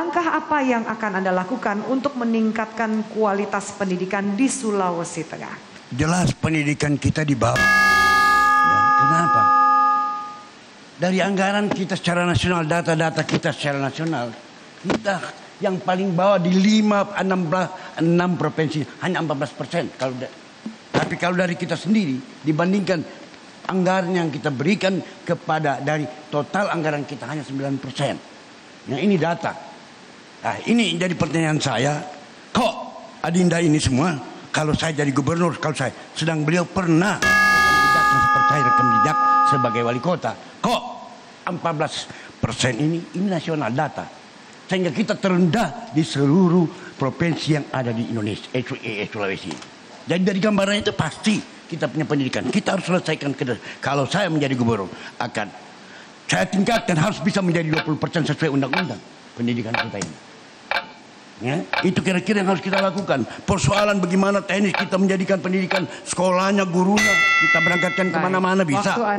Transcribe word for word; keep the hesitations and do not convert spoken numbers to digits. Langkah apa yang akan Anda lakukan untuk meningkatkan kualitas pendidikan di Sulawesi Tengah? Jelas pendidikan kita di bawah. Ya, kenapa? Dari anggaran kita secara nasional, data-data kita secara nasional, kita yang paling bawah di lima, enam, enam provinsi, hanya empat belas persen. Kalau Tapi kalau dari kita sendiri, dibandingkan anggaran yang kita berikan kepada dari total anggaran kita hanya sembilan persen. Nah, ini data. Nah, ini jadi pertanyaan saya, kok adinda ini semua, kalau saya jadi gubernur, kalau saya, sedang beliau pernah seperti rekam jejak sebagai wali kota, kok empat belas persen ini, ini nasional data, sehingga kita terendah di seluruh provinsi yang ada di Indonesia, eh, Sulawesi. Jadi dari gambaran itu pasti kita punya pendidikan, kita harus selesaikan. Kalau saya menjadi gubernur akan saya tingkatkan, harus bisa menjadi dua puluh persen sesuai undang-undang pendidikan kita ini. Ya, itu kira-kira yang harus kita lakukan. Persoalan bagaimana teknis kita menjadikan pendidikan sekolahnya, gurunya, kita berangkatkan kemana-mana bisa.